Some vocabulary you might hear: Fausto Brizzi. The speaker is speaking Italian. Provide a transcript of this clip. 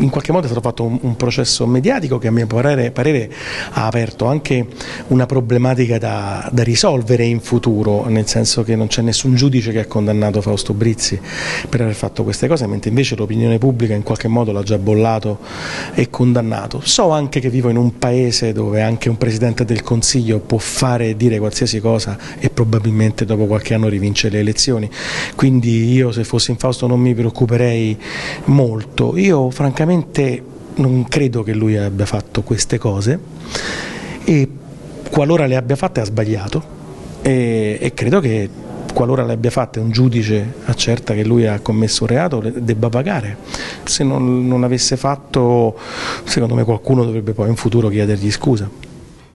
In qualche modo è stato fatto un processo mediatico che a mio parere ha aperto anche una problematica da risolvere in futuro, nel senso che non c'è nessun giudice che ha condannato Fausto Brizzi per aver fatto queste cose, mentre invece l'opinione pubblica in qualche modo l'ha già bollato e condannato. So anche che vivo in un paese dove anche un Presidente del Consiglio può fare e dire qualsiasi cosa e probabilmente dopo qualche anno rivince le elezioni, quindi io se fossi in Fausto non mi preoccuperei molto. Io francamente non credo che lui abbia fatto queste cose e qualora le abbia fatte ha sbagliato e credo che qualora le abbia fatte un giudice accerta che lui ha commesso un reato debba pagare. Se non l'avesse fatto, secondo me qualcuno dovrebbe poi in futuro chiedergli scusa.